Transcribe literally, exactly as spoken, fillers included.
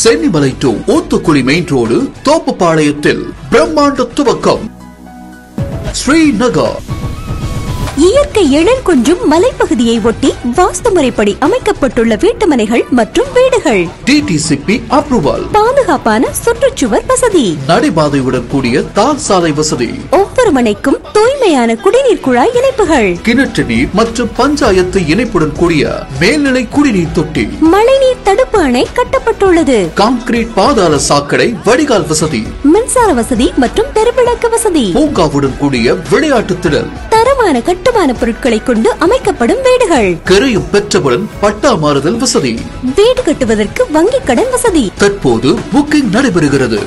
Chennimalai to Oothukuli Main Road, தோப்புப்பாளையத்தில் பிரம்மாண்ட துவக்கம். ஸ்ரீநகர் இயற்கை எழில் கொஞ்சும் மலைப்பகுதியை ஒட்டி வாஸ்து முறைப்படி அமைக்கப்பட்டுள்ள வீட்டுமனைகள் மற்றும் வீடுகள். DTCP approval. பாதுகாப்பான சுற்றுச்சுவர் வசதி. நடைபாதையுடன் கூடிய தார் சாலை வசதி. ஒவ்வொரு மனைக்கும் தூய்மையான குடிநீர் குழாய் இணைப்புகள். கிணற்று நீர் மற்றும் பஞ்சாயத்து இணைப்புடன் கூடிய மேல்நிலை குடிநீர் தொட்டி. மழைநீர் தடுப்பு அணை கட்டப்பட்டுள்ளது. கான்கிரீட் பாதாள சாக்கடை வடிகால் வசதி. மின்சார வசதி மற்றும் தெருவிளக்கு வசதி. பூங்காவுடன் கூடிய விளையாட்டு திடல். தரமான கட்டுமான பொருட்களை கொண்டு அமைக்கப்படும் வீடுகள். கரையும் பெற்றவுடன் பட்டா மாறுதல் வசதி. வீடு கட்டுவதற்கு வங்கி கடன் வசதி. தற்போது புக்கிங் நடைபெறுகிறது.